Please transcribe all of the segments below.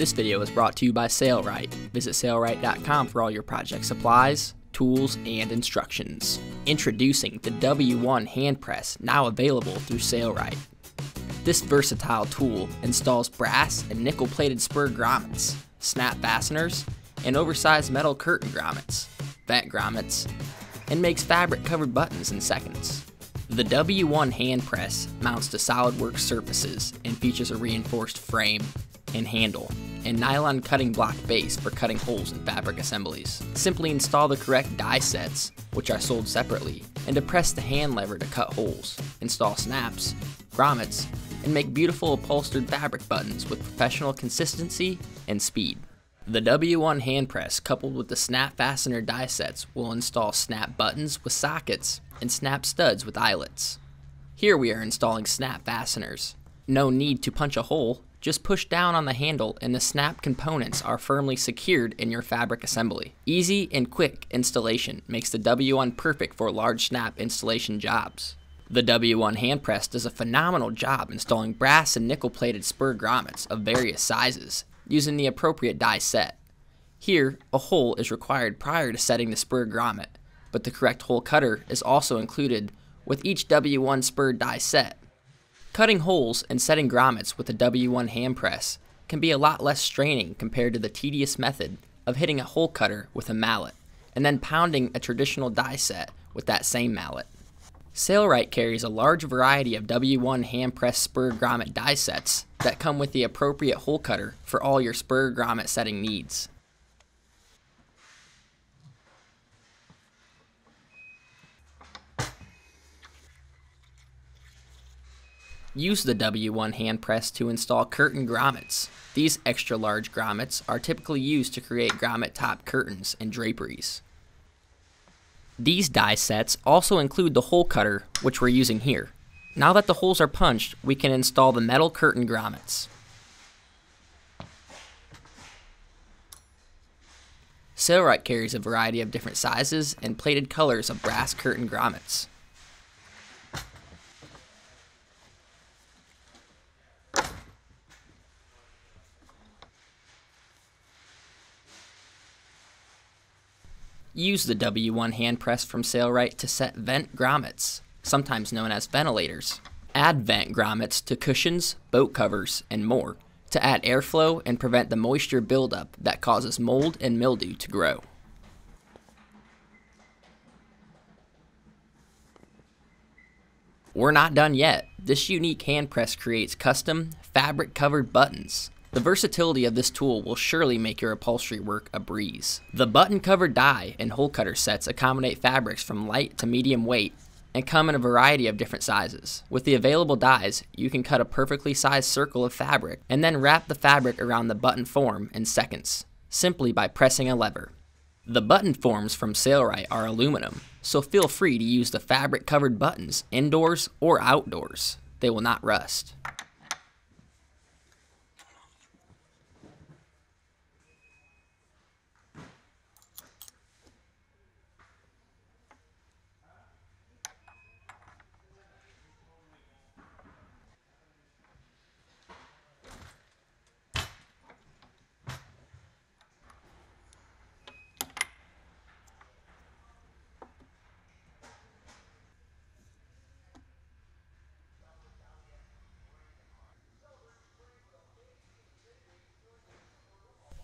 This video is brought to you by Sailrite. Visit Sailrite.com for all your project supplies, tools, and instructions. Introducing the W-1 Hand Press, now available through Sailrite. This versatile tool installs brass and nickel-plated spur grommets, snap fasteners, and oversized metal curtain grommets, vent grommets, and makes fabric-covered buttons in seconds. The W-1 Hand Press mounts to SolidWorks surfaces and features a reinforced frame and handle, and nylon cutting block base for cutting holes in fabric assemblies. Simply install the correct die sets, which are sold separately, and depress the hand lever to cut holes, install snaps, grommets, and make beautiful upholstered fabric buttons with professional consistency and speed. The W-1 Hand Press, coupled with the snap fastener die sets, will install snap buttons with sockets and snap studs with eyelets. Here we are installing snap fasteners. No need to punch a hole. Just push down on the handle and the snap components are firmly secured in your fabric assembly. Easy and quick installation makes the W-1 perfect for large snap installation jobs. The W-1 Hand Press does a phenomenal job installing brass and nickel-plated spur grommets of various sizes using the appropriate die set. Here, a hole is required prior to setting the spur grommet, but the correct hole cutter is also included with each W-1 spur die set. Cutting holes and setting grommets with a W-1 hand press can be a lot less straining compared to the tedious method of hitting a hole cutter with a mallet and then pounding a traditional die set with that same mallet. Sailrite carries a large variety of W-1 hand press spur grommet die sets that come with the appropriate hole cutter for all your spur grommet setting needs. Use the W-1 hand press to install curtain grommets. These extra large grommets are typically used to create grommet top curtains and draperies. These die sets also include the hole cutter, which we're using here. Now that the holes are punched, we can install the metal curtain grommets. Sailrite carries a variety of different sizes and plated colors of brass curtain grommets. Use the W-1 hand press from Sailrite to set vent grommets, sometimes known as ventilators. Add vent grommets to cushions, boat covers, and more to add airflow and prevent the moisture buildup that causes mold and mildew to grow. We're not done yet. This unique hand press creates custom, fabric-covered buttons. The versatility of this tool will surely make your upholstery work a breeze. The button-covered die and hole cutter sets accommodate fabrics from light to medium weight and come in a variety of different sizes. With the available dies, you can cut a perfectly sized circle of fabric and then wrap the fabric around the button form in seconds, simply by pressing a lever. The button forms from Sailrite are aluminum, so feel free to use the fabric-covered buttons indoors or outdoors. They will not rust.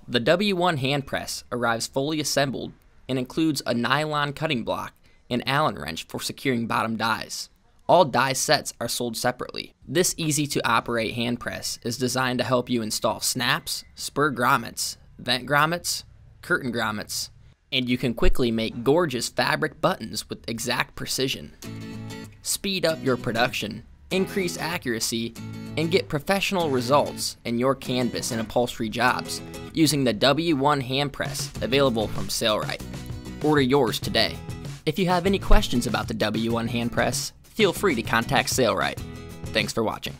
The W-1 hand press arrives fully assembled and includes a nylon cutting block and Allen wrench for securing bottom dies. All die sets are sold separately. This easy-to-operate hand press is designed to help you install snaps, spur grommets, vent grommets, curtain grommets, and you can quickly make gorgeous fabric buttons with exact precision. Speed up your production, increase accuracy, and get professional results in your canvas and upholstery jobs using the W-1 hand press available from Sailrite. Order yours today. If you have any questions about the W-1 hand press, feel free to contact Sailrite. Thanks for watching.